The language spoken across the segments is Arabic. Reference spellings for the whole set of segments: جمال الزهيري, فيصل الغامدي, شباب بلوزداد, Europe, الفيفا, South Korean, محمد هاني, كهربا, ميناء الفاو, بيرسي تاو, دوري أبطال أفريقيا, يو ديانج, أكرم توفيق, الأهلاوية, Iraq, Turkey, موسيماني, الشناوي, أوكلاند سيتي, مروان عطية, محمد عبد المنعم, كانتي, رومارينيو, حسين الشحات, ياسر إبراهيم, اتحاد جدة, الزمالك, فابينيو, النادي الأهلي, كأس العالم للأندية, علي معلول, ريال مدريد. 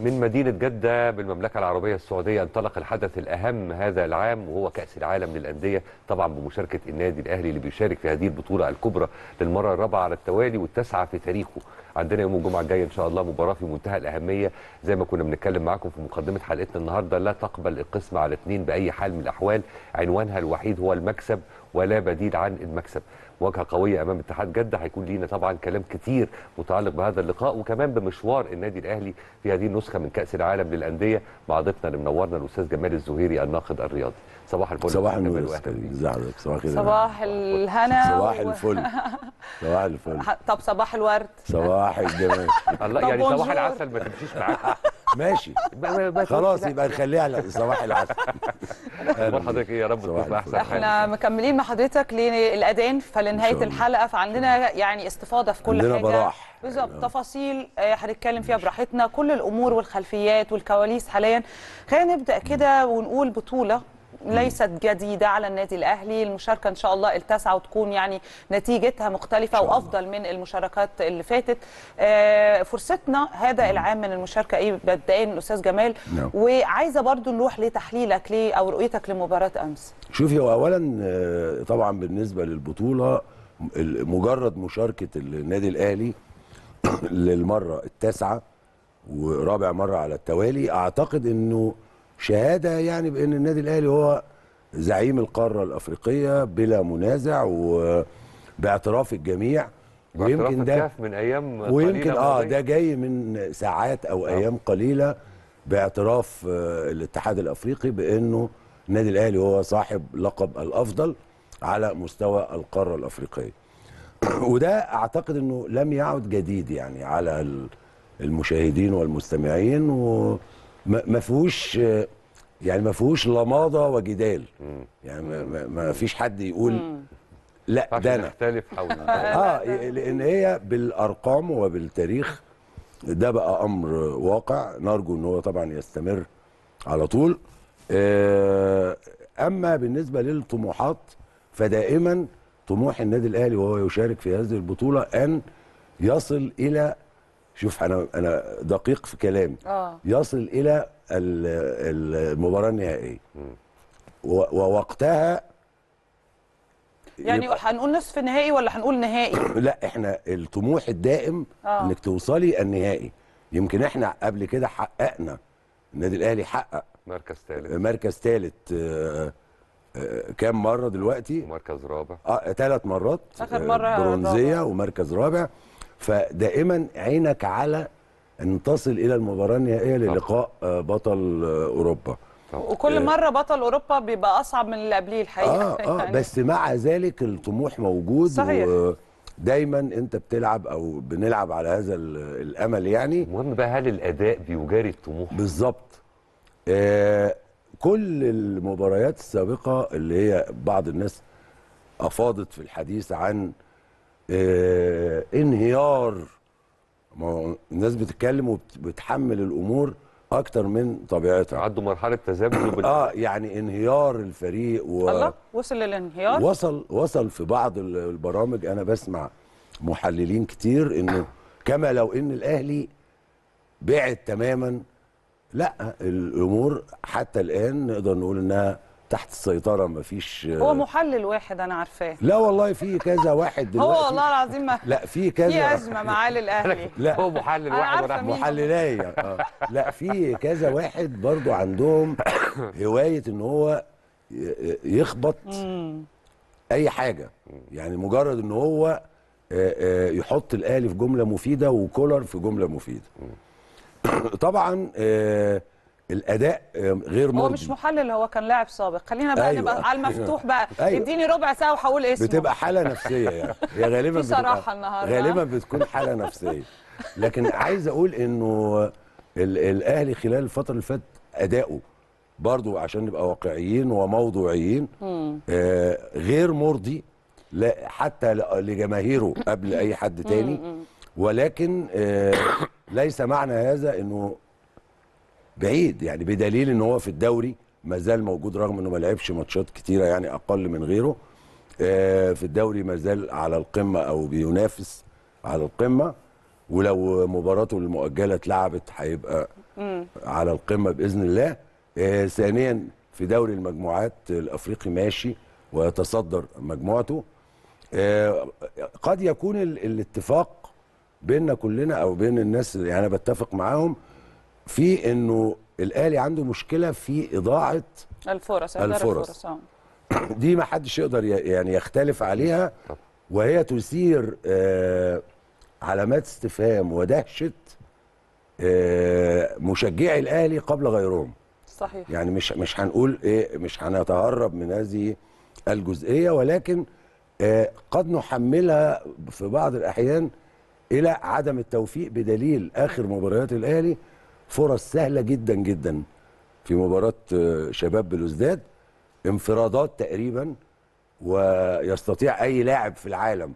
من مدينة جدة بالمملكة العربية السعودية انطلق الحدث الأهم هذا العام وهو كأس العالم للأندية، طبعا بمشاركة النادي الأهلي اللي بيشارك في هذه البطولة الكبرى للمرة الرابعة على التوالي والتاسعة في تاريخه. عندنا يوم الجمعة الجاية إن شاء الله مباراة في منتهى الأهمية، زي ما كنا بنتكلم معاكم في مقدمة حلقتنا النهاردة لا تقبل القسمة على اثنين بأي حال من الأحوال، عنوانها الوحيد هو المكسب ولا بديل عن المكسب. مواجهة قوية أمام اتحاد جدة، هيكون لينا طبعا كلام كتير متعلق بهذا اللقاء وكمان بمشوار النادي الأهلي في هذه النسخة من كأس العالم للأندية مع ضيفنا اللي منورنا الأستاذ جمال الزهيري الناقد الرياضي. صباح الفل. صباح النور. صباح الهنا. صباح الفل. صباح الفل. طب صباح الورد. صباح الجمال. الله يعني صباح العسل ما تمشيش معاك. ماشي خلاص يبقى نخليها على صباح العسل. حضرتك يا رب تكون احسن. احنا مكملين مع حضرتك للأذان فلنهايه الحلقه، فعندنا يعني استفاضه في كل حاجه بالظبط، تفاصيل هنتكلم فيها براحتنا، كل الامور والخلفيات والكواليس حاليا. خلينا نبدا كده ونقول بطوله ليست جديده على النادي الاهلي، المشاركه ان شاء الله التاسعه وتكون يعني نتيجتها مختلفه وافضل من المشاركات اللي فاتت. فرصتنا هذا العام من المشاركه ايه بدئين الاستاذ جمال؟ وعايزه برضو نروح لتحليلك ليه او رؤيتك لمباراه امس. شوفي، اولا طبعا بالنسبه للبطوله مجرد مشاركه النادي الاهلي للمره التاسعه ورابع مره على التوالي اعتقد انه شهادة يعني بأن النادي الأهلي هو زعيم القارة الأفريقية بلا منازع وباعتراف الجميع، ويمكن ده من أيام قليلة، ويمكن ده جاي من ساعات أو أيام قليلة باعتراف الاتحاد الأفريقي بأنه النادي الأهلي هو صاحب لقب الأفضل على مستوى القارة الأفريقية. وده أعتقد أنه لم يعد جديد يعني على المشاهدين والمستمعين، و ما فيهوش لماضه وجدال، يعني ما فيش حد يقول لا ده انا نختلف حول لان هي بالارقام وبالتاريخ ده بقى امر واقع، نرجو ان هو طبعا يستمر على طول. اما بالنسبه للطموحات فدائما طموح النادي الاهلي وهو يشارك في هذه البطوله ان يصل الى، شوف انا دقيق في كلامي، يصل الى المباراه النهائيه ووقتها يعني هنقول نصف نهائي ولا هنقول نهائي؟ لا، احنا الطموح الدائم انك توصلي النهائي. يمكن احنا قبل كده حققنا، النادي الاهلي حقق مركز ثالث كام مره دلوقتي؟ مركز رابع، 3 مرات، اخر مره برونزيه ومركز رابع. فدائما عينك على ان تصل الى المباراه النهائيه للقاء بطل اوروبا، وكل مره بطل اوروبا بيبقى اصعب من اللي قبليه الحقيقه. يعني بس مع ذلك الطموح موجود صحيح، ودايما انت بتلعب او بنلعب على هذا الامل يعني. المهم بقى هل الاداء بيجاري الطموح؟ بالظبط. كل المباريات السابقه اللي هي بعض الناس افاضت في الحديث عن انهيار، الناس بتتكلم وبتحمل الامور اكتر من طبيعتها، عدوا مرحله تذبذب يعني انهيار الفريق الله وصل للانهيار. وصل في بعض البرامج انا بسمع محللين كتير انه كما لو ان الاهلي بعد تماما. لا، الامور حتى الان نقدر نقول انها تحت السيطرة، مفيش هو محلل واحد أنا عارفاه. لا والله في كذا واحد دلوقتي، هو والله العظيم لا في كذا، في أزمة معاه للأهلي. لا هو محلل واحد ولا محللية. لا في كذا واحد برضو عندهم هواية إن هو يخبط أي حاجة، يعني مجرد إن هو يحط الأهلي في جملة مفيدة وكولر في جملة مفيدة. طبعا الاداء غير مرضي. هو مش محلل، هو كان لاعب سابق. خلينا بقى نبقى على المفتوح بقى. اديني ربع ساعه وهقول اسمه. بتبقى حاله نفسيه يعني، هي غالبا في صراحه النهارده غالبا بتكون حاله نفسيه. لكن عايز اقول انه الاهلي خلال الفتره اللي فاتت اداؤه برضه عشان نبقى واقعيين وموضوعيين غير مرضي، لا حتى لجماهيره قبل اي حد تاني، ولكن ليس معنى هذا انه بعيد، يعني بدليل ان هو في الدوري ما زال موجود رغم انه ما لعبش ماتشات كتيره يعني اقل من غيره. في الدوري ما زال على القمه او بينافس على القمه، ولو مباراته المؤجله اتلعبت هيبقى على القمه باذن الله. ثانيا في دوري المجموعات الافريقي ماشي ويتصدر مجموعته. قد يكون الاتفاق بيننا كلنا او بين الناس، يعني انا بتفق معاهم في انه الاهلي عنده مشكله في اضاعه الفرص. دي ما حدش يقدر يعني يختلف عليها، وهي تثير علامات استفهام ودهشه مشجعي الاهلي قبل غيرهم. صحيح. يعني مش هنقول ايه، مش هنتهرب من هذه الجزئيه، ولكن قد نحملها في بعض الاحيان الى عدم التوفيق، بدليل اخر مباريات الاهلي فرص سهله جدا جدا. في مباراه شباب بلوزداد انفرادات تقريبا، ويستطيع اي لاعب في العالم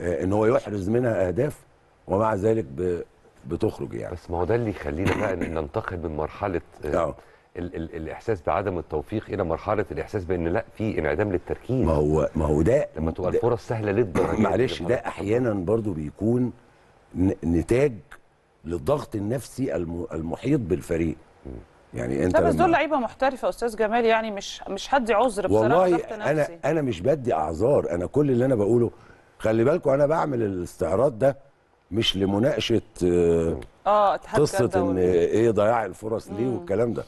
ان هو يحرز منها اهداف، ومع ذلك بتخرج يعني. بس ما هو ده اللي يخلينا بقى ان ننتقل من مرحله الاحساس بعدم التوفيق الى مرحله الاحساس بان لا، في انعدام للتركيز. ما هو ده لما تبقى الفرص سهله للدرجه. معلش، ده احيانا برضو بيكون نتاج للضغط النفسي المحيط بالفريق. يعني انت بس دول لعيبه محترفه استاذ جمال، يعني مش هدي عذر بصراحه. والله انا مش بدي اعذار، انا كل اللي انا بقوله خلي بالكم، انا بعمل الاستعراض ده مش لمناقشه قصه ان ايه ضياع الفرص ليه والكلام ده.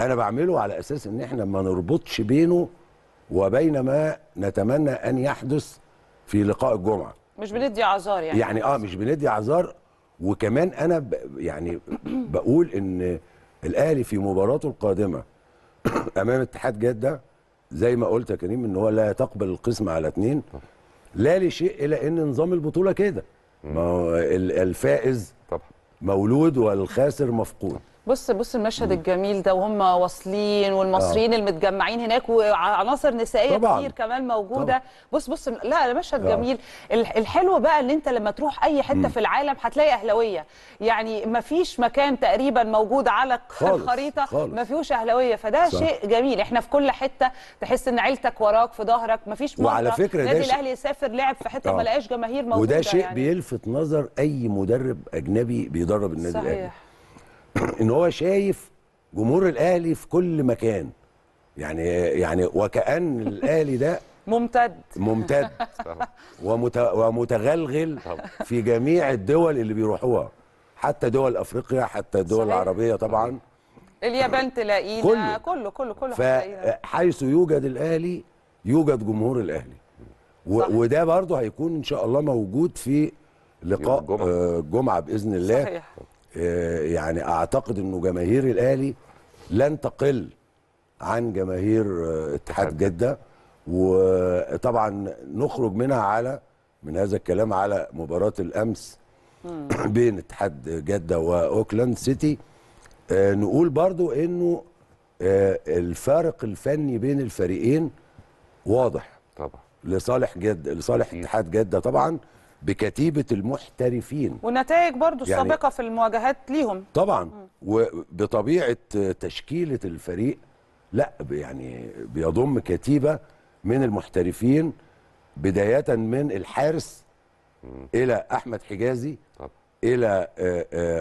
انا بعمله على اساس ان احنا ما نربطش بينه وبين ما نتمنى ان يحدث في لقاء الجمعه. مش بندي اعذار يعني مش بندي اعذار. وكمان انا يعني بقول ان الاهلي في مباراته القادمه امام اتحاد جده، زي ما قلت يا كريم، ان هو لا يتقبل القسمه على 2، لا لشيء الا ان نظام البطوله كده، الفائز طبعا مولود والخاسر مفقود. بص المشهد الجميل ده وهم واصلين، والمصريين المتجمعين هناك، وعناصر نسائيه طبعاً كتير كمان موجوده طبعاً. بص لا مشهد جميل. الحلو بقى ان انت لما تروح اي حته في العالم هتلاقي اهلاويه، يعني ما فيش مكان تقريبا موجود على الخريطه ما فيهوش اهلاويه، فده شيء جميل. احنا في كل حته تحس ان عيلتك وراك في ظهرك، ما فيش مره النادي الاهلي يسافر لعب في حته ما لقاش جماهير موجوده، وده شيء يعني بيلفت نظر اي مدرب اجنبي بيدرب النادي الاهلي، ان هو شايف جمهور الاهلي في كل مكان، يعني وكأن الاهلي ده ممتد ومتغلغل في جميع الدول اللي بيروحوها، حتى دول افريقيا، حتى الدول العربيه طبعا، اليابان تلاقينا، كله هتلاقينا. فحيث يوجد الاهلي يوجد جمهور الاهلي، وده برضه هيكون ان شاء الله موجود في لقاء الجمعه باذن الله. صحيح. يعني اعتقد انه جماهير الاهلي لن تقل عن جماهير اتحاد جده، وطبعا نخرج منها من هذا الكلام على مباراه الامس بين اتحاد جده واوكلاند سيتي. نقول برضو انه الفارق الفني بين الفريقين واضح طبعا لصالح اتحاد جده طبعا، بكتيبة المحترفين، والنتائج برضو السابقة يعني في المواجهات ليهم طبعا. وبطبيعة تشكيلة الفريق لا يعني بيضم كتيبة من المحترفين، بداية من الحارس إلى أحمد حجازي إلى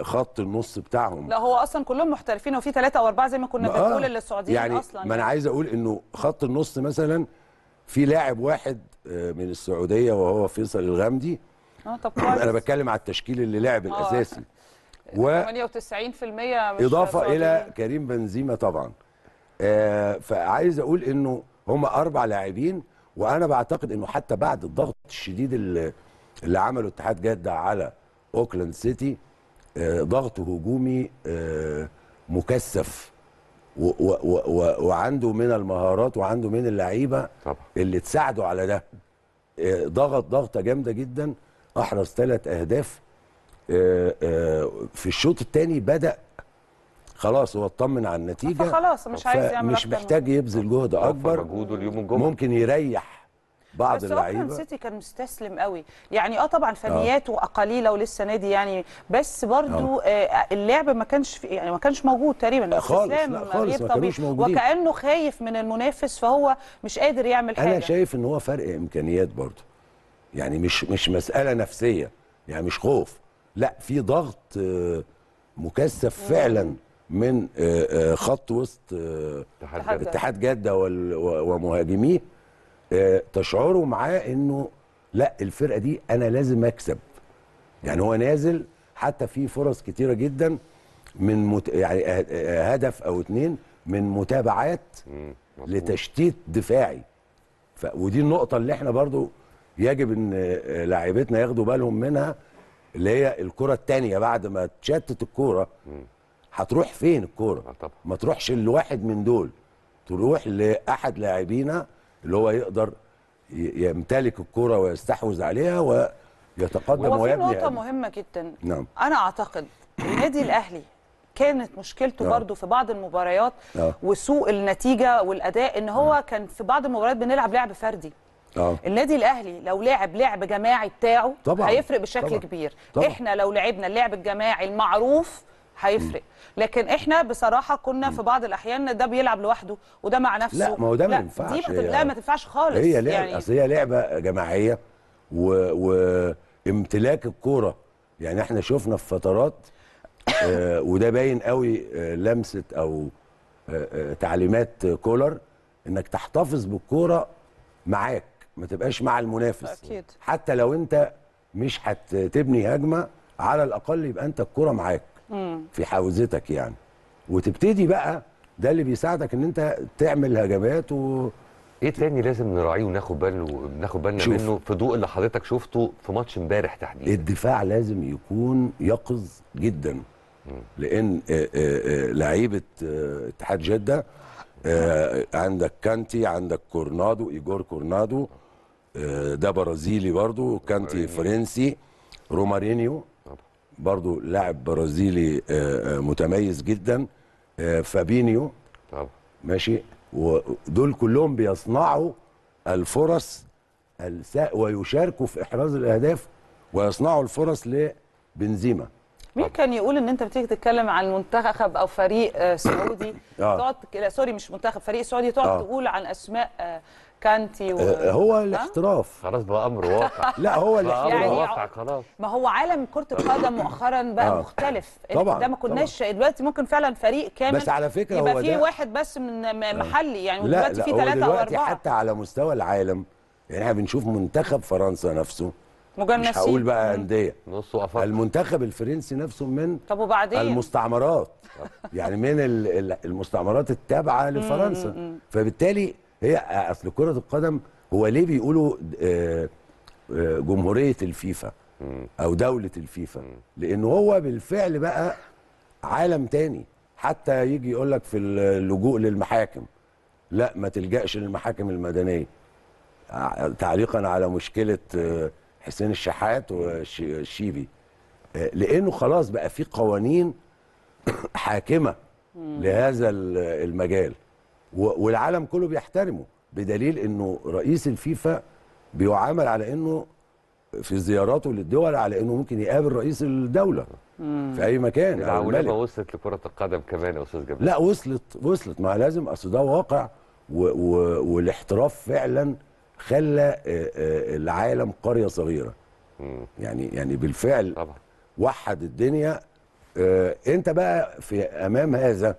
خط النص بتاعهم. لا هو أصلا كلهم محترفين، وفي 3 أو 4 زي ما كنا بنقول للسعوديين يعني أصلا. ما أنا عايز أقول إنه خط النص مثلا في لاعب واحد من السعوديه وهو فيصل الغامدي. طب كويس. انا بتكلم على التشكيل اللي لعب الاساسي، 98% مش اضافه الى كريم بنزيما طبعا. فعايز اقول انه هم 4 لاعبين، وانا بعتقد انه حتى بعد الضغط الشديد اللي عمله اتحاد جده على اوكلاند سيتي، ضغط هجومي مكثف، وعنده من المهارات وعنده من اللعيبه اللي تساعده على ده. ضغطه جامده جدا، احرز 3 أهداف. في الشوط الثاني بدا خلاص هو اطمن على النتيجه، فخلاص مش عايز يعمل، مش محتاج يبذل جهد اكبر، ممكن يريح بعض اللعيبه. بس سيتي كان مستسلم قوي يعني. طبعا فنياته قليله ولسه نادي يعني، بس برضو اللعب ما كانش موجود تقريبا خالص، وكانه خايف من المنافس، فهو مش قادر يعمل حاجه. انا شايف ان هو فرق امكانيات برضو، يعني مش مساله نفسيه، يعني مش خوف، لا في ضغط مكثف فعلا من خط وسط اتحاد جدة ومهاجميه، تشعروا معاه انه لا الفرقه دي انا لازم اكسب. يعني هو نازل حتى في فرص كتيره جدا من يعني هدف او اتنين من متابعات لتشتيت دفاعي. ودي النقطه اللي احنا برضو يجب ان لاعيبتنا ياخدوا بالهم منها، اللي هي الكره الثانيه بعد ما تشتت الكوره هتروح فين الكوره؟ ما تروحش لواحد من دول، تروح لاحد لاعبينا اللي هو يقدر يمتلك الكوره ويستحوذ عليها ويتقدم ويبني. وفي نقطه مهمه جدا، نعم. انا اعتقد النادي الاهلي كانت مشكلته برضه في بعض المباريات وسوء النتيجه والاداء، ان هو كان في بعض المباريات بنلعب لعب فردي. النادي الاهلي لو لعب لعب جماعي بتاعه هيفرق بشكل كبير. احنا لو لعبنا اللعب الجماعي المعروف هيفرق، لكن احنا بصراحه كنا في بعض الاحيان ده بيلعب لوحده وده مع نفسه. لا ما هو ده ما ينفعش، لا ما تنفعش خالص. هي لعبه يعني اصل هي لعبه جماعيه وامتلاك الكوره. يعني احنا شفنا في فترات وده باين قوي لمسه او تعليمات كولر، انك تحتفظ بالكوره معاك، ما تبقاش مع المنافس. أكيد. حتى لو انت مش هتبني هجمه، على الاقل يبقى انت الكوره معاك في حوزتك يعني، وتبتدي بقى ده اللي بيساعدك ان انت تعمل هجمات. و ايه تاني لازم نراعيه وناخد بالنا منه في ضوء اللي حضرتك شفته في ماتش امبارح تحديدا؟ الدفاع لازم يكون يقظ جدا، لان لعيبه اتحاد جده عندك كانتي، عندك كورنادو، إيجور كورنادو ده برازيلي برضو، كانتي فرنسي، رومارينيو برضو لاعب برازيلي متميز جدا، فابينيو ماشي. ودول كلهم بيصنعوا الفرص ويشاركوا في إحراز الأهداف ويصنعوا الفرص لبنزيما. مين كان يقول ان انت بتيجي تتكلم عن منتخب او فريق سعودي تقعد لا سوري مش منتخب، فريق سعودي تقعد تقول عن اسماء كانتي هو الاحتراف خلاص بقى امر واقع. لا هو الاحتراف يعني واقع خلاص. ما هو عالم كرة القدم مؤخرا بقى مختلف طبعا. ده ما كناش دلوقتي ممكن فعلا فريق كامل، بس على فكره يبقى هو في واحد بس من محلي يعني، ودلوقتي في 3 أو 4 حتى على مستوى العالم. يعني احنا بنشوف منتخب فرنسا نفسه مش هقول بقى أندية، المنتخب الفرنسي نفسه من المستعمرات يعني من المستعمرات التابعة لفرنسا. فبالتالي هي أصل كرة القدم هو ليه بيقولوا جمهورية الفيفا أو دولة الفيفا؟ لأنه هو بالفعل بقى عالم تاني. حتى يجي يقول لك في اللجوء للمحاكم، لا ما تلجأش للمحاكم المدنية، تعليقا على مشكلة حسين الشحات والشيبي، لانه خلاص بقى في قوانين حاكمه لهذا المجال والعالم كله بيحترمه، بدليل انه رئيس الفيفا بيعامل على انه في زياراته للدول على انه ممكن يقابل رئيس الدوله في اي مكان. العولمه وصلت لكره القدم كمان يا استاذ جمال. لا وصلت ما لازم، اصل ده واقع والاحتراف فعلا خلى العالم قرية صغيرة يعني بالفعل طبعا. وحد الدنيا. انت بقى في امام هذا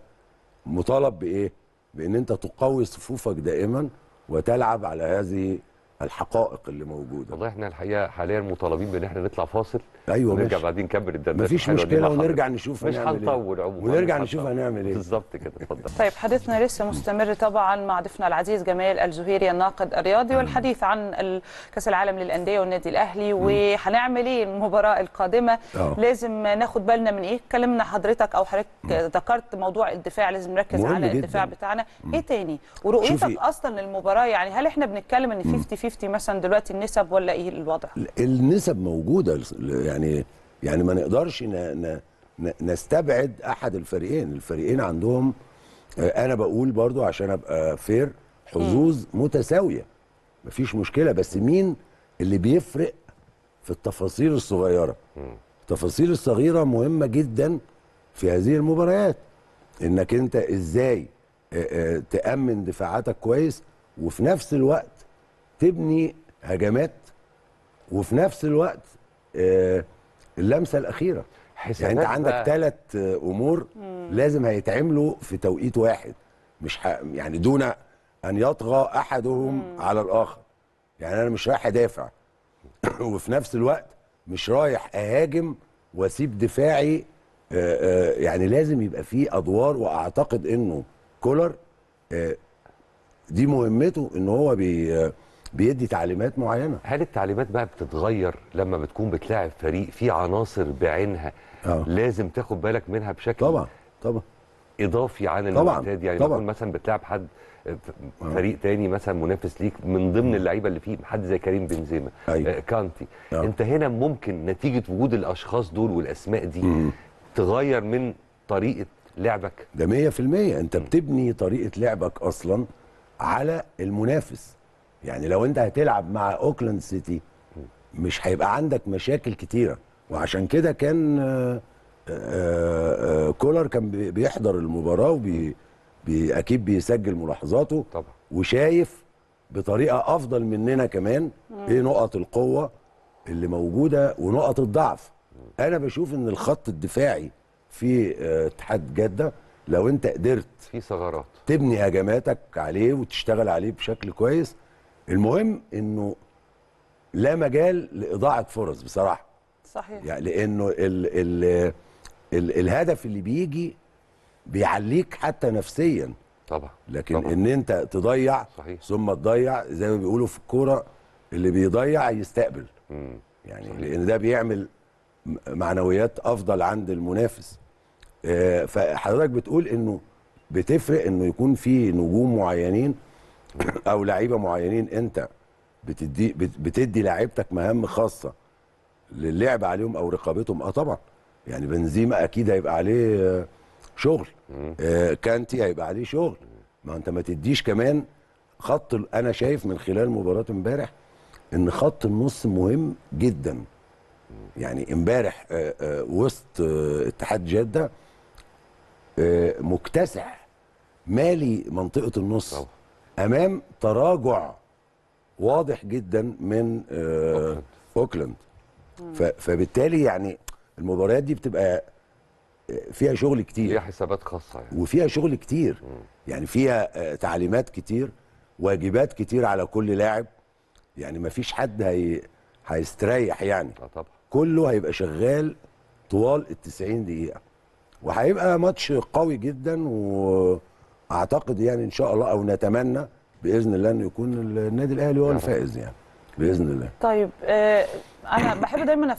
مطالب بايه؟ بان انت تقوي صفوفك دائما وتلعب على هذه الحقائق اللي موجوده. والله احنا الحقيقه حاليا مطالبين بان احنا نطلع فاصل، ايوه ونرجع بعدين نكمل الدردشه، مفيش مشكله، ونرجع نشوف هنعمل ايه ونرجع نشوف هنعمل ايه بالظبط كده. اتفضل. طيب حديثنا لسه مستمر طبعا مع ضيفنا العزيز جمال الزهيري الناقد الرياضي، والحديث عن كاس العالم للانديه والنادي الاهلي وهنعمل ايه المباراه القادمه. لازم ناخد بالنا من ايه؟ اتكلمنا حضرتك او حضرتك ذكرت موضوع الدفاع، لازم نركز على جداً. الدفاع بتاعنا ايه تاني؟ ورؤيتك اصلا للمباراه، يعني هل احنا بنتكلم ان 50 مثلا دلوقتي النسب ولا ايه الوضع؟ النسب موجوده يعني ما نقدرش نستبعد احد الفريقين، الفريقين عندهم انا بقول برضو عشان ابقى فير حظوظ متساويه، مفيش مشكله، بس مين اللي بيفرق في التفاصيل الصغيره؟ التفاصيل الصغيره مهمه جدا في هذه المباريات، انك انت ازاي تأمن دفاعاتك كويس وفي نفس الوقت تبني هجمات وفي نفس الوقت اللمسه الاخيره. يعني انت عندك 3 امور لازم هيتعملوا في توقيت واحد، مش يعني دون ان يطغى احدهم على الاخر. يعني انا مش رايح ادافع وفي نفس الوقت مش رايح اهاجم واسيب دفاعي، يعني لازم يبقى فيه ادوار. واعتقد انه كولر دي مهمته، ان هو بيدي تعليمات معينه. هل التعليمات بقى بتتغير لما بتكون بتلاعب فريق فيه عناصر بعينها لازم تاخد بالك منها بشكل طبعا اضافي عن المعتاد؟ يعني بتكون مثلا بتلاعب حد فريق تاني مثلا منافس ليك من ضمن اللعيبه اللي فيه حد زي كريم بنزيما، كانتي، انت هنا ممكن نتيجه وجود الاشخاص دول والاسماء دي تغير من طريقه لعبك. ده 100%. انت بتبني طريقه لعبك اصلا على المنافس. يعني لو انت هتلعب مع أوكلاند سيتي مش هيبقى عندك مشاكل كتيرة، وعشان كده كان كولر كان بيحضر المباراة وأكيد بيسجل ملاحظاته طبعا، وشايف بطريقة أفضل مننا كمان إيه نقط القوة اللي موجودة ونقط الضعف. أنا بشوف إن الخط الدفاعي في اتحاد جدة لو انت قدرت في ثغرات تبني هجماتك عليه وتشتغل عليه بشكل كويس. المهم انه لا مجال لاضاعه فرص بصراحه. صحيح. يعني لانه ال الهدف اللي بيجي بيعليك حتى نفسيا طبعا، لكن ان انت تضيع ثم تضيع، زي ما بيقولوا في الكوره اللي بيضيع يستقبل. يعني لان ده بيعمل معنويات افضل عند المنافس. فحضرتك بتقول انه بتفرق انه يكون في نجوم معينين او لعيبه معينين انت بتدي لعيبتك مهام خاصه للعب عليهم او رقابتهم. طبعا يعني بنزيما اكيد هيبقى عليه شغل، كانتي هيبقى عليه شغل. ما انت ما تديش كمان خط. انا شايف من خلال مباراه امبارح ان خط النص مهم جدا. يعني امبارح وسط اتحاد جده مكتسح مالي منطقه النص طبعا، امام تراجع واضح جدا من أوكلاند. فبالتالي يعني المباريات دي بتبقى فيها شغل كتير، فيها حسابات خاصه يعني، وفيها شغل كتير يعني فيها تعليمات كتير، واجبات كتير على كل لاعب. يعني ما فيش حد هيستريح يعني طبعا، كله هيبقى شغال طوال ال90 دقيقة، وهيبقى ماتش قوي جدا. واعتقد يعني ان شاء الله او نتمنى باذن الله ان يكون النادي الاهلي هو الفائز يعني باذن الله. طيب انا بحب دايما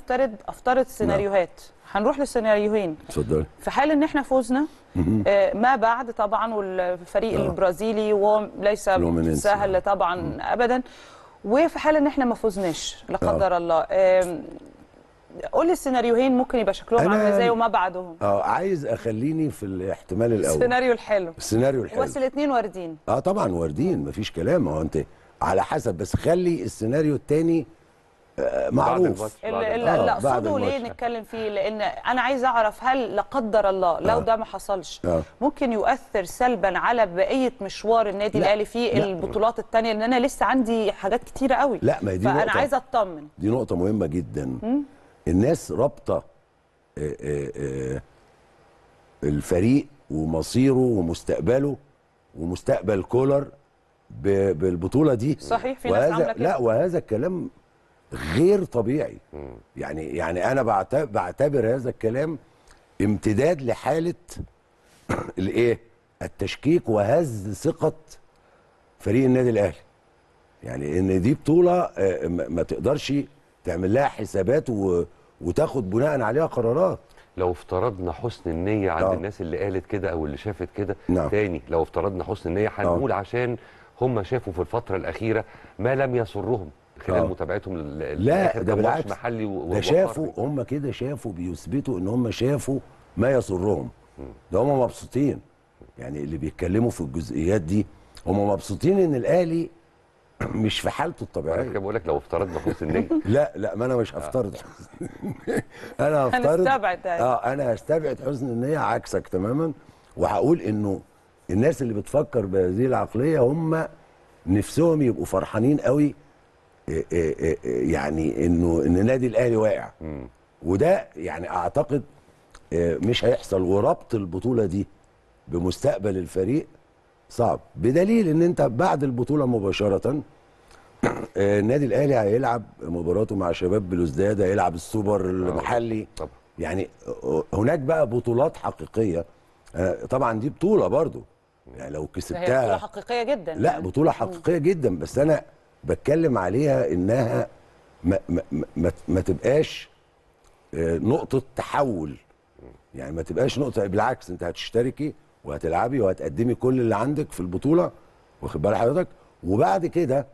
افترض سيناريوهات. هنروح للسيناريوهين. اتفضلي. في حال ان احنا فوزنا ما بعد طبعا، والفريق البرازيلي وهو ليس سهل طبعا ابدا، وفي حال ان احنا ما فوزناش لا قدر الله، قول لي السيناريوهين ممكن يبقى شكلهم عامل ازاي وما بعدهم. عايز اخليني في الاحتمال الاول، السيناريو الحلو. السيناريو الحلو بس الاثنين واردين. طبعا واردين مفيش كلام. هو انت على حسب، بس خلي السيناريو الثاني معروف. لا اقصده ليه نتكلم فيه، لان انا عايز اعرف هل لا قدر الله لو ده ما حصلش ممكن يؤثر سلبا على بقيه مشوار النادي الاهلي في البطولات الثانيه، لان انا لسه عندي حاجات كتيره قوي. لا ما دي فانا عايز اطمن. دي نقطه مهمه جدا. الناس رابطه الفريق ومصيره ومستقبله ومستقبل كولر بالبطوله دي. صحيح. في ناس عامله كده. لا وهذا الكلام غير طبيعي. يعني انا بعتبر هذا الكلام امتداد لحاله الايه؟ التشكيك وهز ثقه فريق النادي الاهلي. يعني ان دي بطوله ما تقدرش تعمل لها حسابات وتاخد بناء عليها قرارات. لو افترضنا حسن النيه عند الناس اللي قالت كده او اللي شافت كده، تاني لو افترضنا حسن النيه هنقول عشان هم شافوا في الفتره الاخيره ما لم يسرهم خلال متابعتهم لا ده بالعكس محلي ده شافوا هم كده، شافوا بيثبتوا ان هم شافوا ما يسرهم. ده هم مبسوطين. يعني اللي بيتكلموا في الجزئيات دي هم مبسوطين ان الاهلي مش في حالته الطبيعيه. انا بقول لك لو افترضنا حسن النيه لا ما انا مش هفترض انا هفترض انا هستبعد حسن النيه عكسك تماما، وهقول انه الناس اللي بتفكر بهذه العقليه هم نفسهم يبقوا فرحانين قوي يعني ان النادي الاهلي واقع. وده يعني اعتقد مش هيحصل. وربط البطولة دي بمستقبل الفريق صعب، بدليل ان انت بعد البطولة مباشرة النادي الاهلي هيلعب مباراته مع شباب بلوزداد، هيلعب السوبر المحلي. يعني هناك بقى بطولات حقيقية. طبعا دي بطولة برضو، يعني لو كسبتها بطولة حقيقية جدا. لا بطولة حقيقية جدا، بس انا بتكلم عليها انها ما تبقاش نقطة تحول، يعني ما تبقاش نقطة، بالعكس انت هتشتركي وهتلعبي وهتقدمي كل اللي عندك في البطولة، واخد بال حضرتك، وبعد كده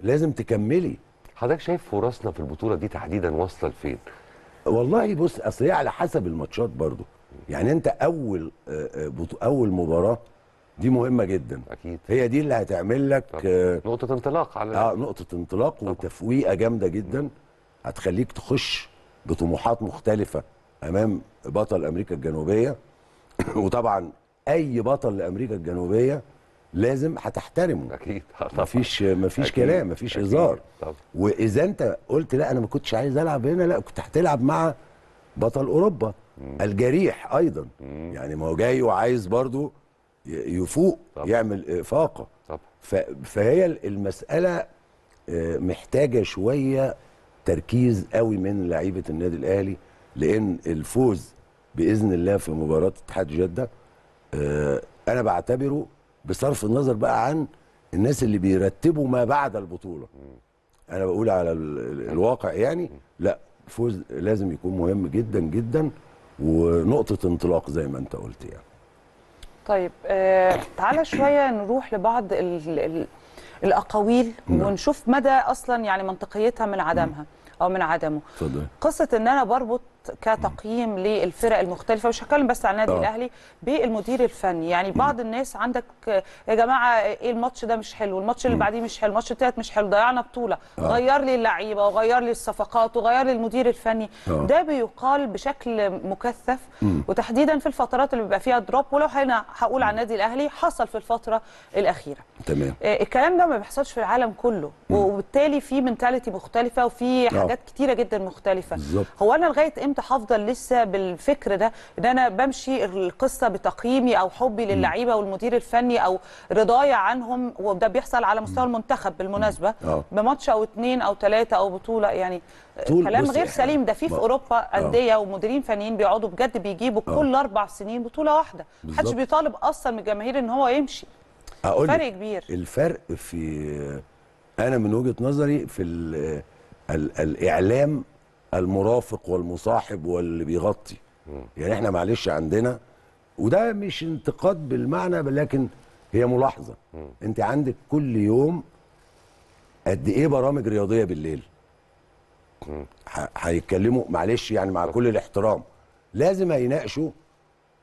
لازم تكملي. حضرتك شايف فرصنا في البطولة دي تحديدا واصلة لفين؟ والله بص، اصل هي على حسب الماتشات برضو، يعني انت اول مباراة دي مهمة جدا اكيد، هي دي اللي هتعمل لك نقطة انطلاق على نقطة انطلاق طبعا. وتفويقة جامدة جدا هتخليك تخش بطموحات مختلفة امام بطل امريكا الجنوبية. وطبعا اي بطل لامريكا الجنوبية لازم هتحترمه اكيد، مفيش كلام، مفيش هزار. واذا انت قلت لا انا ما كنتش عايز العب هنا، لا كنت هتلعب مع بطل اوروبا الجريح ايضا. يعني ما هو جاي وعايز برضو يفوق طبعا. يعمل افاقه طبعا. فهي المساله محتاجه شويه تركيز قوي من لعيبه النادي الاهلي، لان الفوز باذن الله في مباراه اتحاد جده انا بعتبره بصرف النظر بقى عن الناس اللي بيرتبوا ما بعد البطوله. انا بقول على الواقع يعني لا، الفوز لازم يكون مهم جدا جدا ونقطه انطلاق زي ما انت قلت يعني. طيب تعالى شويه نروح لبعض الاقاويل ونشوف مدى اصلا يعني منطقيتها من عدمها او من عدمه. اتفضل. قصه ان انا بربط كتقييم للفرق المختلفه، مش هتكلم بس عن النادي الاهلي، بالمدير الفني. يعني بعض الناس عندك يا جماعه ايه الماتش ده مش حلو، الماتش اللي بعديه مش حلو، الماتش التالت مش حلو، ضيعنا بطوله، غير لي اللعيبه وغير لي الصفقات وغير لي المدير الفني. ده بيقال بشكل مكثف، وتحديدا في الفترات اللي بيبقى فيها دروب. ولو هنا هقول عن النادي الاهلي حصل في الفتره الاخيره، تمام. الكلام ده ما بيحصلش في العالم كله، وبالتالي في منتاليتي مختلفه وفي حاجات كتيره جدا مختلفه. بالزبط. هو انا لغايه امتى هفضل لسه بالفكر ده، ان انا بمشي القصه بتقييمي او حبي للعيبه والمدير الفني او رضايا عنهم؟ وده بيحصل على مستوى المنتخب بالمناسبه، بماتش او اتنين او تلاته او بطوله، يعني كلام غير سليم. ده في اوروبا انديه ومديرين فنيين بيقعدوا بجد بيجيبوا كل 4 سنين بطوله واحده، محدش بيطالب اصلا من الجماهير ان هو يمشي. فرق كبير. الفرق في، انا من وجهه نظري، في الاعلام المرافق والمصاحب واللي بيغطي. يعني احنا معلش عندنا، وده مش انتقاد بالمعنى، لكن هي ملاحظه. انت عندك كل يوم قد ايه برامج رياضيه بالليل هيتكلموا، معلش يعني مع كل الاحترام، لازم هيناقشوا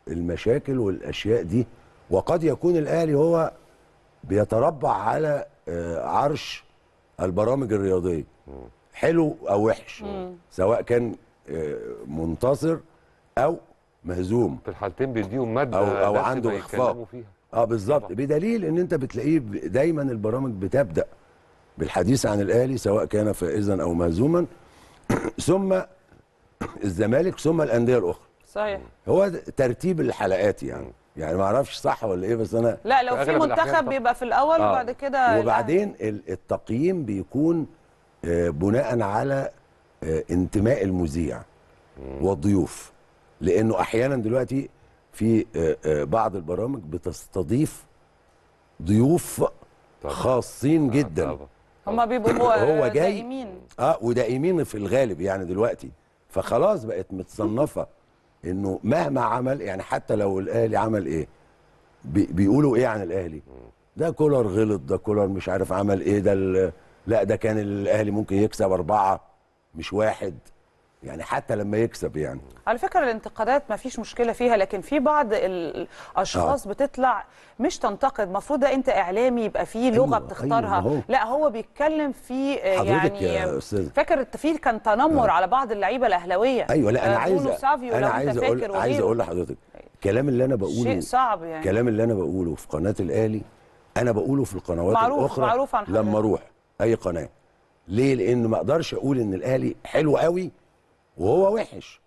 المشاكل والاشياء دي. وقد يكون الاهلي هو بيتربع على عرش البرامج الرياضيه، حلو او وحش، سواء كان منتصر او مهزوم، في الحالتين بيديهم ماده او عنده اخفاق. بالظبط. بدليل ان انت بتلاقيه دايما البرامج بتبدا بالحديث عن الاهلي، سواء كان فائزا او مهزوما، ثم الزمالك، ثم الانديه الاخرى. صحيح. هو ترتيب الحلقات يعني ما اعرفش صح ولا ايه، بس انا لا، لو في منتخب بيبقى في الاول وبعد كده. وبعدين التقييم بيكون بناء على انتماء المذيع والضيوف، لانه احيانا دلوقتي في بعض البرامج بتستضيف ضيوف خاصين جدا، هم بيبقوا هو دائمين ودائمين في الغالب يعني دلوقتي. فخلاص بقت متصنفه انه مهما عمل، يعني حتى لو الاهلي عمل ايه بيقولوا ايه عن الاهلي، ده كولر غلط، ده كولر مش عارف عمل ايه، ده لا ده كان الاهلي ممكن يكسب 4 مش 1، يعني حتى لما يكسب. يعني على فكره الانتقادات ما فيش مشكله فيها، لكن في بعض الاشخاص بتطلع مش تنتقد، المفروض ده انت اعلامي يبقى فيه لغه بتختارها. لا هو بيتكلم في يعني، فاكر التفيل كان تنمر على بعض اللعيبه الاهلاويه. ايوه. لا انا عايز اقول لحضرتك الكلام اللي انا بقوله شيء صعب. يعني الكلام اللي انا بقوله في قناه الاهلي انا بقوله في القنوات الاخرى لما اروح اي قناه. ليه؟ لان ما اقدرش اقول ان الاهلي حلو قوي وهو وحش،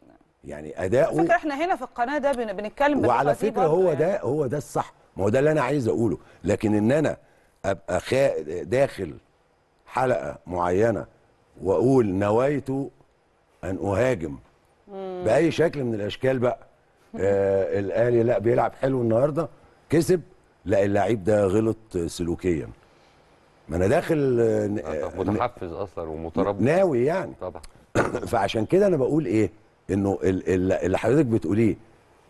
يعني اداؤه. فكرة احنا هنا في القناه ده بنتكلم، وعلى فكره هو ده يعني. هو ده الصح، ما هو ده اللي انا عايز اقوله. لكن ان انا ابقى داخل حلقه معينه واقول نويت ان اهاجم باي شكل من الاشكال بقى الاهلي لا بيلعب حلو النهارده كسب، لا اللعيب ده غلط سلوكيا، ما انا داخل متحفز اصلا ومتربص ناوي يعني طبعا. فعشان كده انا بقول ايه، انه اللي حضرتك بتقوليه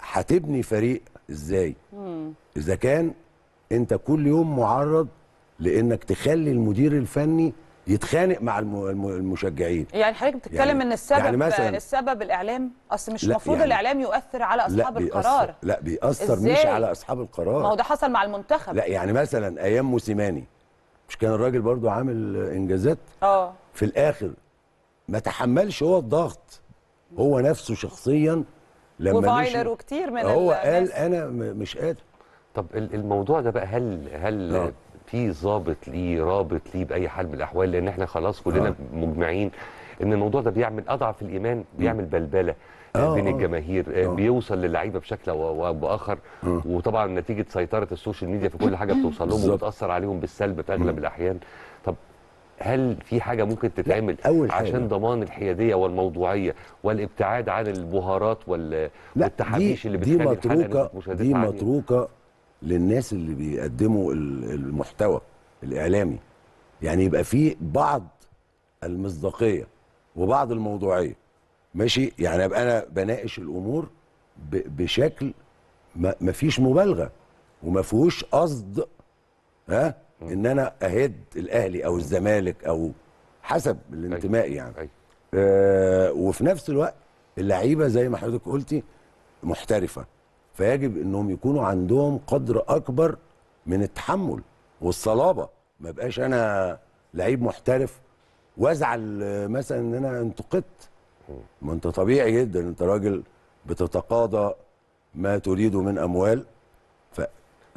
هتبني فريق ازاي اذا كان انت كل يوم معرض لانك تخلي المدير الفني يتخانق مع المشجعين. يعني حضرتك بتتكلم يعني ان السبب يعني مثلا السبب الاعلام، اصل مش المفروض يعني الاعلام يؤثر على اصحاب القرار. لا بيأثر مش على اصحاب القرار، ما هو ده حصل مع المنتخب. لا يعني مثلا ايام موسيماني مش كان الراجل برضو عامل انجازات، في الاخر ما تحملش هو الضغط هو نفسه شخصيا، لما وفايلر وكتير من هو قال انا مش قادر. طب الموضوع ده بقى هل في ضابط ليه رابط ليه باي حال من الاحوال؟ لان احنا خلاص كلنا مجمعين ان الموضوع ده بيعمل اضعف الايمان، بيعمل بلبله بين الجماهير، بيوصل للعيبه بشكل او باخر، وطبعا نتيجه سيطره السوشيال ميديا في كل حاجه بتوصل لهم وبتاثر عليهم بالسلب في اغلب الاحيان. طب هل في حاجه ممكن تتعمل عشان ضمان الحياديه والموضوعيه والابتعاد عن البهارات والتحابيش اللي بتخلي الحلقه مشاهدات عاليه؟ دي متروكه للناس اللي بيقدموا المحتوى الاعلامي، يعني يبقى في بعض المصداقيه وبعض الموضوعيه، ماشي؟ يعني ابقى انا بناقش الامور بشكل ما فيش مبالغه وما فيهوش قصد ان انا اهد الاهلي او الزمالك او حسب الانتماء يعني. وفي نفس الوقت اللعيبه زي ما حضرتك قلتي محترفه، فيجب انهم يكونوا عندهم قدر اكبر من التحمل والصلابه. ما بقاش انا لعيب محترف وازعل مثلا ان انا انتقدت، ما انت طبيعي جدا انت راجل بتتقاضى ما تريده من اموال،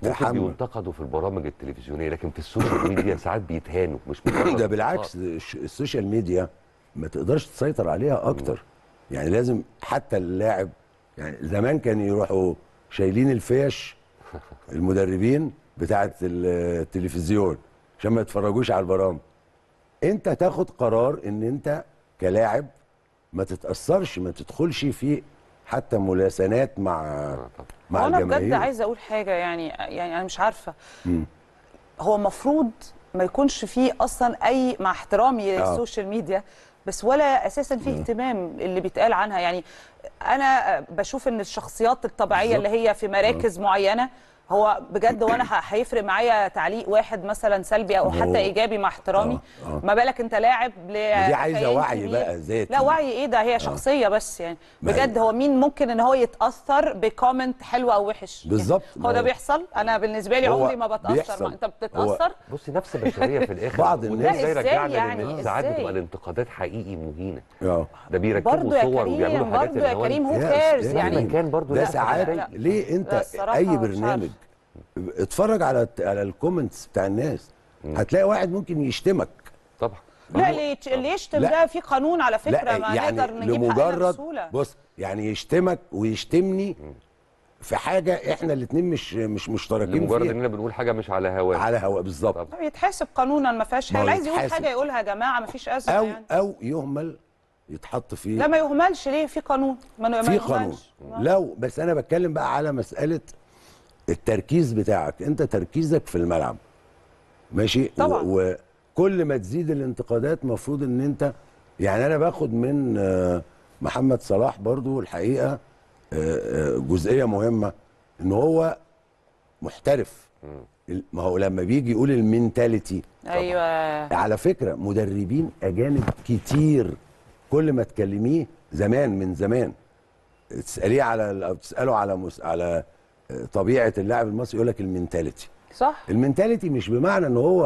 ممكن بينتقدوا في البرامج التلفزيونيه، لكن في السوشيال ميديا ساعات بيتهانوا. مش ده بالعكس، السوشيال ميديا ما تقدرش تسيطر عليها اكتر. يعني لازم حتى اللاعب، يعني زمان كان يروحوا شايلين الفيش المدربين بتاعه التلفزيون عشان ما يتفرجوش على البرامج. انت تاخد قرار ان انت كلاعب ما تتاثرش، ما تدخلش في حتى ملاسنات مع الجماهير. انا بجد عايزه اقول حاجه، يعني انا مش عارفه، هو المفروض ما يكونش فيه اصلا اي، مع احترامي للسوشيال ميديا، بس ولا اساسا فيه اهتمام اللي بيتقال عنها. يعني انا بشوف ان الشخصيات الطبيعيه اللي هي في مراكز معينه، هو بجد وانا هيفرق معايا تعليق واحد مثلا سلبي او حتى ايجابي، مع احترامي، ما بالك انت لاعب دي عايزه وعي بقى ذاتي. لا وعي ايه ده، هي شخصيه بس. يعني بجد هو مين ممكن ان هو يتاثر بكومنت حلو او وحش؟ بالظبط يعني هو ده بيحصل. انا بالنسبه لي عمري ما بتاثر، انت بتتاثر. بصي نفس البشريه في الاخر. بعض الناس يعني ساعات بتبقى الانتقادات حقيقي مهينه، ده بيركبوا صور وبيعملوا حاجات. برضه يا كريم هو كارز يعني كان برضه ده ساعات. ليه انت اي برنامج اتفرج على الكومنتس بتاع الناس، هتلاقي واحد ممكن يشتمك طبعا. لا اللي يشتم ده في قانون على فكره، ما يعني نقدر نجيب حاجه بسهوله. بص يعني يشتمك ويشتمني في حاجه احنا الاثنين مش مشتركين فيها، مجرد اننا بنقول حاجه مش على هواه. على هواه بالظبط، يتحاسب قانونا، ما فيهاش حاجه. عايز يقول حاجه يقولها يا جماعه، ما فيش ازمه. او يهمل، يتحط فيه. لا ما يهملش ليه، في قانون. في قانون لو، بس انا بتكلم بقى على مساله التركيز بتاعك، انت تركيزك في الملعب، ماشي؟ طبعا. وكل ما تزيد الانتقادات مفروض ان انت، يعني انا باخد من محمد صلاح برضو الحقيقه جزئيه مهمه، ان هو محترف. ما هو لما بيجي يقول المينتاليتي، ايوه على فكره مدربين اجانب كتير كل ما تكلميه زمان، من زمان تساليه على، او تساله على طبيعه اللاعب المصري، يقول لك المينتاليتي. صح. المينتاليتي مش بمعنى ان هو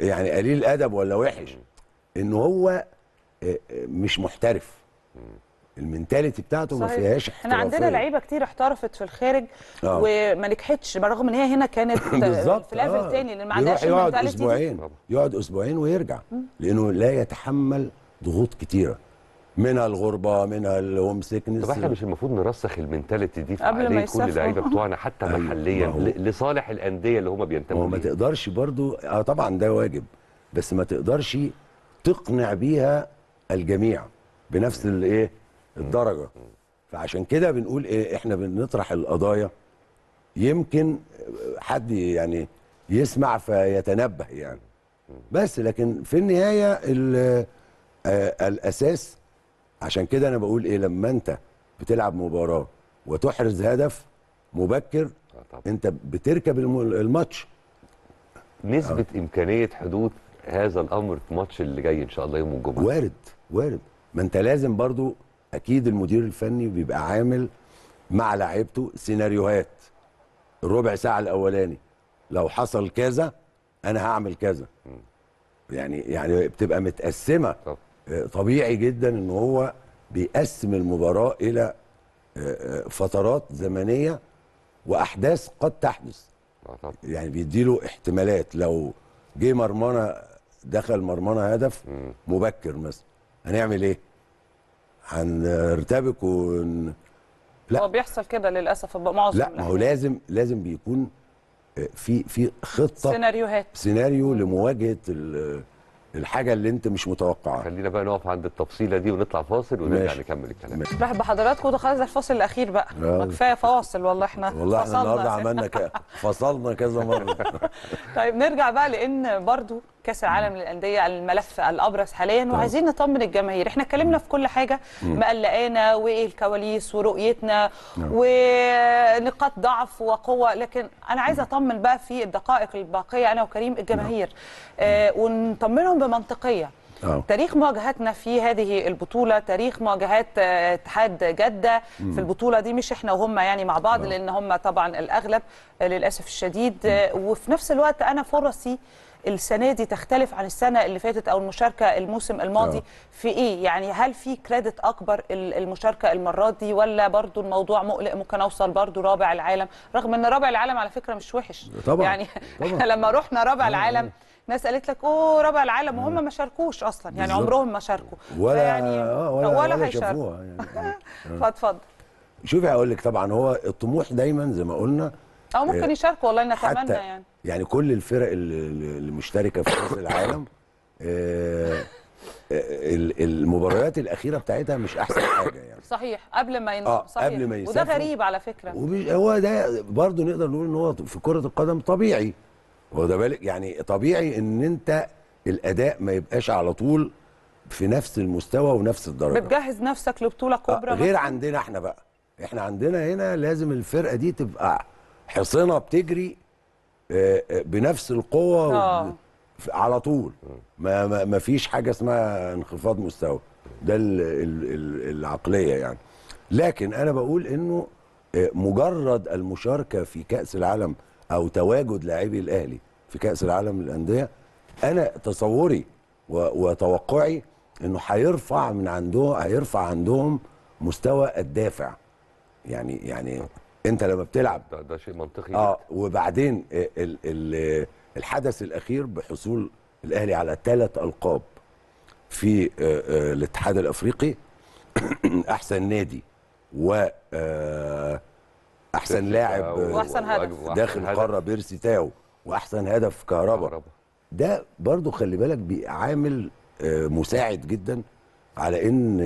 يعني قليل ادب ولا وحش، ان هو مش محترف. المينتاليتي بتاعته ما فيهاش احتراف. احنا عندنا لعيبه كتير احترفت في الخارج وما نجحتش، رغم ان هي هنا كانت في ليفل تاني، لان ما عندهاش المينتاليتي. يقعد اسبوعين ويرجع، لانه لا يتحمل ضغوط كتيره. منها الغربه، منها الهوم سيكنس. طب احنا مش المفروض نرسخ المنتاليتي دي في عقليه كل اللعيبه بتوعنا حتى محليا لصالح الانديه اللي هم بينتموا ليها؟ ما تقدرش برضو طبعا ده واجب، بس ما تقدرش تقنع بيها الجميع بنفس الايه الدرجه. فعشان كده بنقول ايه، احنا بنطرح القضايا يمكن حد يعني يسمع فيتنبه يعني، بس لكن في النهايه الاساس. عشان كده انا بقول ايه، لما انت بتلعب مباراه وتحرز هدف مبكر انت بتركب الماتش. نسبه امكانيه حدوث هذا الامر في الماتش اللي جاي ان شاء الله يوم الجمعه وارد، وارد. ما انت لازم برضو اكيد المدير الفني بيبقى عامل مع لاعيبته سيناريوهات. الربع ساعه الاولاني لو حصل كذا انا هعمل كذا، يعني بتبقى متقسمه. طبيعي جدا ان هو بيقسم المباراه الى فترات زمنيه واحداث قد تحدث، يعني بيديله احتمالات. لو جه مرمانه دخل مرمانه هدف مبكر مثلا، هنعمل ايه؟ هنرتبك لا، هو بيحصل كده للاسف معظم. لا، ما هو لازم بيكون في خطه، سيناريوهات، سيناريو لمواجهه الحاجه اللي انت مش متوقعها. خلينا بقى نقف عند التفصيله دي ونطلع فاصل ونرجع نكمل الكلام. نرحب بحضراتكم وخلاص، ده الفاصل الاخير بقى. كفايه فواصل، والله احنا فصلنا النهارده، عملنا فصلنا كذا مره. طيب نرجع بقى، لان برضو كاس العالم للانديه الملف الابرز حاليا، وعايزين نطمن الجماهير. احنا اتكلمنا في كل حاجه مقلقانا، وايه الكواليس ورؤيتنا ونقاط ضعف وقوه، لكن انا عايزه اطمن بقى في الدقائق الباقيه انا وكريم الجماهير، ونطمنهم بمنطقيه. تاريخ مواجهاتنا في هذه البطوله، تاريخ مواجهات اتحاد جده في البطوله دي، مش احنا وهم يعني مع بعض، لان هم طبعا الاغلب للاسف الشديد. وفي نفس الوقت انا فرصي السنه دي تختلف عن السنه اللي فاتت او المشاركه الموسم الماضي. في ايه يعني، هل في كريدت اكبر المشاركه المره دي، ولا برضو الموضوع مقلق؟ ممكن اوصل برضو رابع العالم، رغم ان رابع العالم على فكره مش وحش طبعا. يعني احنا لما رحنا رابع العالم ناس قالت لك اوه رابع العالم، وهم ما شاركوش اصلا، يعني عمرهم ما شاركوا ولا هيشاركوا. فاتفضل. شوفي هقول لك، طبعا هو الطموح دايما زي ما قلنا، او ممكن يشاركوا والله نتمنى يعني كل الفرق المشتركه في كاس العالم المباريات الاخيره بتاعتها مش احسن حاجه يعني. صحيح، قبل ما صحيح، قبل ما ينسافر، وده غريب على فكره. هو ده برضه نقدر نقول ان هو في كره القدم طبيعي، واخد بالك يعني، طبيعي ان انت الاداء ما يبقاش على طول في نفس المستوى ونفس الدرجه، بتجهز نفسك لبطوله كبرى. غير عندنا احنا بقى، احنا عندنا هنا لازم الفرقه دي تبقى حصينه بتجري بنفس القوه على طول، ما فيش حاجه اسمها انخفاض مستوى. ده العقليه يعني. لكن انا بقول انه مجرد المشاركه في كاس العالم او تواجد لاعبي الاهلي في كاس العالم للانديه، انا تصوري وتوقعي انه هيرفع عندهم مستوى الدافع يعني انت لما بتلعب ده شيء منطقي. وبعدين الحدث الاخير بحصول الاهلي على 3 ألقاب في الاتحاد الافريقي، احسن نادي و احسن لاعب واحسن هدف داخل القاره بيرسي تاو، واحسن هدف كهربا. ده برضو خلي بالك بيعامل مساعد جدا على ان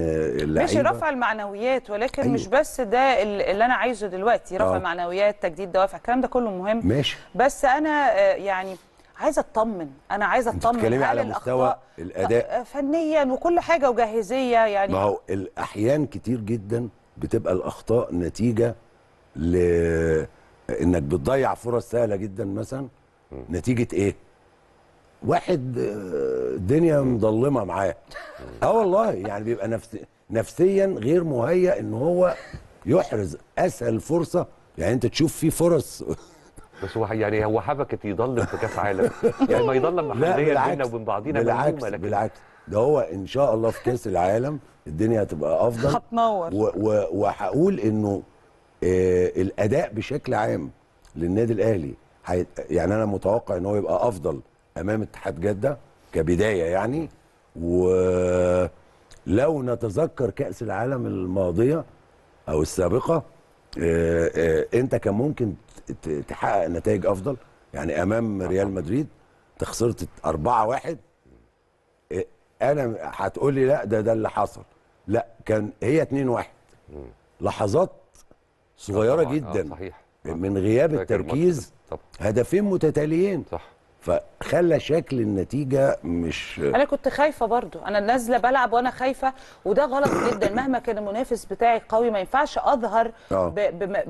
مش رفع المعنويات، ولكن مش بس ده اللي انا عايزه دلوقتي، رفع معنويات، تجديد دوافع، الكلام ده كله مهم ماشي. بس انا يعني عايزه اطمن، انا عايزه اطمن. تتكلمي على مستوى الاداء فنيا وكل حاجه وجاهزيه يعني. ما هو الاحيان كتير جدا بتبقى الاخطاء نتيجه انك بتضيع فرص سهله جدا مثلا، نتيجه ايه؟ واحد الدنيا مظلمه معاه. والله يعني بيبقى نفسيا غير مهيأ ان هو يحرز اسهل فرصه. يعني انت تشوف فيه فرص، بس هو يعني هو حبكت يضلم في كاس عالم، يعني ما يضلم محليا بينا وبين بعضينا. بالعكس بالعكس، ده هو ان شاء الله في كاس العالم الدنيا هتبقى افضل، هتنور. وهقول انه الاداء بشكل عام للنادي الاهلي يعني انا متوقع ان هو يبقى افضل امام اتحاد جده كبدايه يعني، لو نتذكر كأس العالم الماضية أو السابقة، أنت كان ممكن تحقق نتائج أفضل. يعني أمام ريال مدريد تخسرت 4-1، أنا هتقول لي لا ده اللي حصل، لا كان هي 2-1 لحظات صغيرة جدا من غياب التركيز، هدفين متتاليين صح، فخلى شكل النتيجه مش. انا كنت خايفه برضو، انا نازله بلعب وانا خايفه، وده غلط جدا مهما كان المنافس بتاعي قوي، ما ينفعش اظهر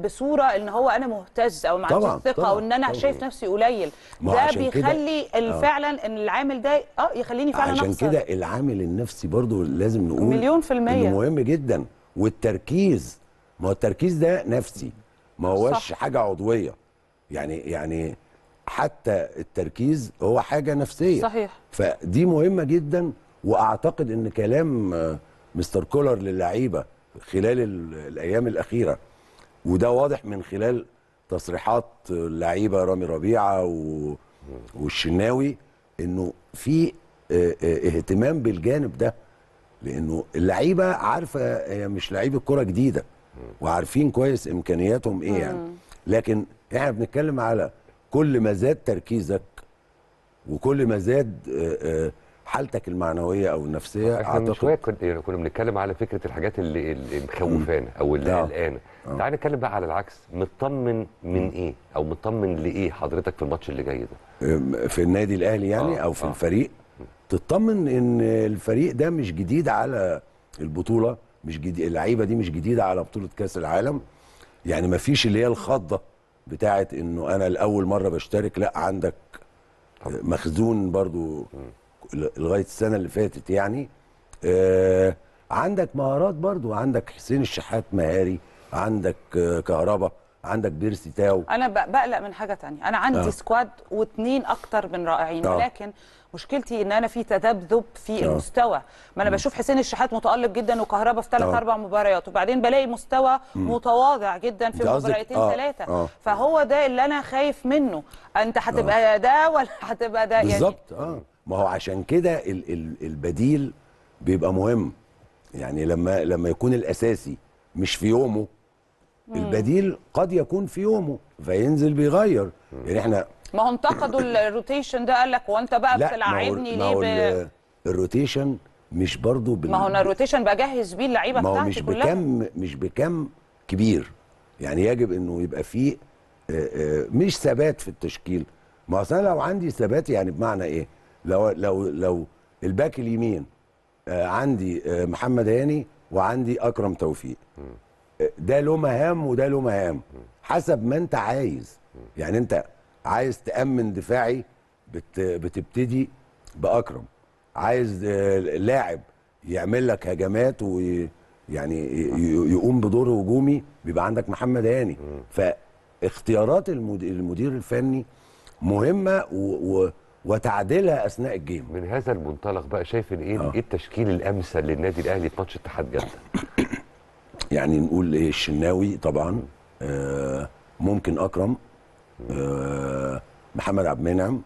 بصوره ان هو انا مهتز او ما عنديش ثقه او ان انا شايف نفسي قليل. ده بيخلي فعلا ان العامل ده يخليني فعلا اخسر. عشان كده العامل النفسي برضو لازم نقول مليون في المية مهم جدا. والتركيز، ما هو التركيز ده نفسي، ما هوش حاجه عضويه. يعني حتى التركيز هو حاجة نفسية صحيح، فدي مهمة جدا. وأعتقد أن كلام مستر كولر للعيبة خلال الأيام الأخيرة، وده واضح من خلال تصريحات اللعيبة رامي ربيعة والشناوي، أنه في اهتمام بالجانب ده، لأنه اللعيبة عارفة هي مش لعيبة كرة جديدة وعارفين كويس إمكانياتهم إيه يعني. لكن إحنا بنتكلم على كل ما زاد تركيزك وكل ما زاد حالتك المعنويه او النفسيه. احنا من شويه كنا بنتكلم على فكره الحاجات اللي مخوفانا او اللي قلقانا، تعالى نتكلم بقى على العكس. مطمن من ايه او مطمن لايه حضرتك في الماتش اللي جاي ده في النادي الاهلي يعني او في الفريق؟ تطمن ان الفريق ده مش جديد على البطوله، مش جديد اللعيبه دي مش جديده على بطوله كاس العالم، يعني ما فيش اللي هي الخضه بتاعت انه انا الاول مره بشترك، لا عندك مخزون برضو لغايه السنه اللي فاتت يعني. عندك مهارات برضو، عندك حسين الشحات مهاري، عندك كهربا، عندك بيرسي تاو. انا بقلق من حاجه ثانيه، انا عندي سكواد و2 اكتر من رائعين، لكن مشكلتي ان انا في تذبذب في المستوى. ما انا بشوف حسين الشحات متالق جدا وكهربا في 3-4 مباريات، وبعدين بلاقي مستوى متواضع جدا في مباراتين 3، فهو ده اللي انا خايف منه. انت هتبقى ده ولا هتبقى ده يعني بالظبط. ما هو عشان كده البديل بيبقى مهم، يعني لما يكون الاساسي مش في يومه، البديل قد يكون في يومه فينزل بيغير. يعني احنا ما هو انتقدوا الروتيشن ده، قال لك وانت بقى بتلعبني ليه الروتيشن؟ مش برضه ما هو الروتيشن بجهز بيه اللعيبه بتاعتي كلها، ما هو مش بكم كبير يعني. يجب انه يبقى فيه مش ثبات في التشكيل. ما اصل لو عندي ثبات يعني بمعنى ايه؟ لو الباك اليمين عندي محمد هاني وعندي اكرم توفيق، ده له مهام وده له مهام حسب ما انت عايز. يعني انت عايز تأمن دفاعي بتبتدي بأكرم، عايز لاعب يعمل لك هجمات ويعني يقوم بدور هجومي بيبقى عندك محمد هاني. فاختيارات المدير الفني مهمة وتعديلها اثناء الجيم. من هذا المنطلق بقى شايف ان ايه التشكيل الامثل للنادي الاهلي في ماتش اتحاد جدة؟ يعني نقول ايه؟ الشناوي طبعا، ممكن اكرم، محمد عبد المنعم،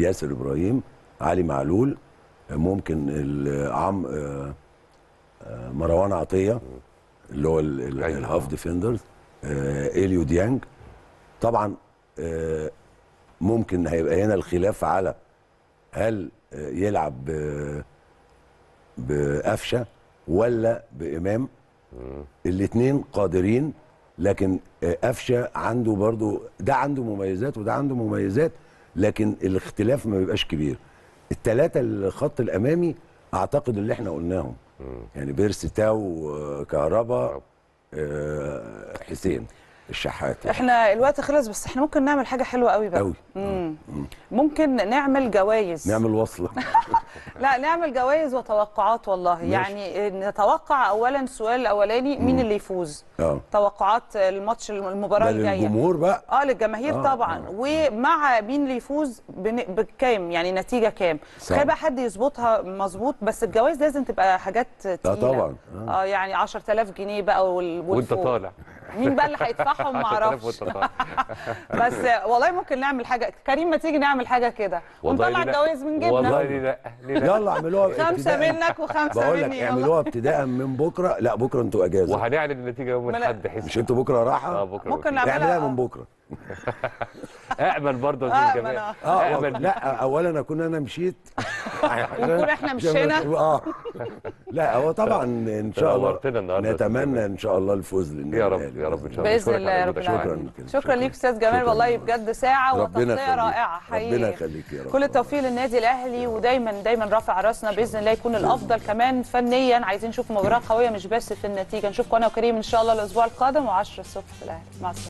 ياسر ابراهيم، علي معلول، ممكن مروان عطيه اللي هو الهاف ديفندرز، يو ديانج طبعا. ممكن هيبقى هنا الخلاف على هل يلعب بقفشه ولا بامام. الاثنين قادرين، لكن قفشه عنده برضو ده عنده مميزات وده عنده مميزات، لكن الاختلاف ما بيبقاش كبير. الثلاثه الخط الامامي اعتقد اللي احنا قلناهم يعني بيرسي تاو، كهربا، حسين الشحات. يعني احنا الوقت خلص، بس احنا ممكن نعمل حاجه حلوه قوي بقى ممكن نعمل جوائز، نعمل وصله لا نعمل جوائز وتوقعات والله. ماشي. يعني نتوقع اولا السؤال الاولاني، مين اللي يفوز؟ توقعات الماتش المباراه الجايه للجمهور بقى، للجماهير طبعا، ومع مين اللي يفوز بكام، يعني نتيجه كام. تخيل بقى حد يظبطها مظبوط، بس الجوائز لازم تبقى حاجات تقيله طبعا. يعني 10000 جنيه بقى وانت طالع مين بقى اللي هيدفعهم ما اعرفش. بس والله ممكن نعمل حاجه كريم، ما تيجي نعمل حاجه كده ونطلع الجوائز من جيبنا. والله لا يلا اعملوها 5 منك و5 مني. بقول لك اعملوها ابتداء من بكره. لا بكره انتوا اجازه وهنعلن النتيجه يوم الاحد. حس مش انتوا بكره راحه؟ ممكن نعملها من بكره. اقبل برضه من الجماعه. لا اولا اكون انا مشيت ونكون احنا مشينا. لا هو طبعا ان شاء الله نتمنى ان شاء الله الفوز للنادي. يا رب يا رب ان شاء الله باذن الله يا رب. شكرا ليك استاذ جمال، والله بجد ساعه وتغطيه رائعه حقيقي. ربنا يخليك يا رب. كل التوفيق للنادي الاهلي، ودايما دايما رافع راسنا باذن الله يكون الافضل كمان فنيا. عايزين نشوف مباراه قويه مش بس في النتيجه. نشوفكم انا وكريم ان شاء الله الاسبوع القادم و10 الصبح في الاهلي. مع السلامه.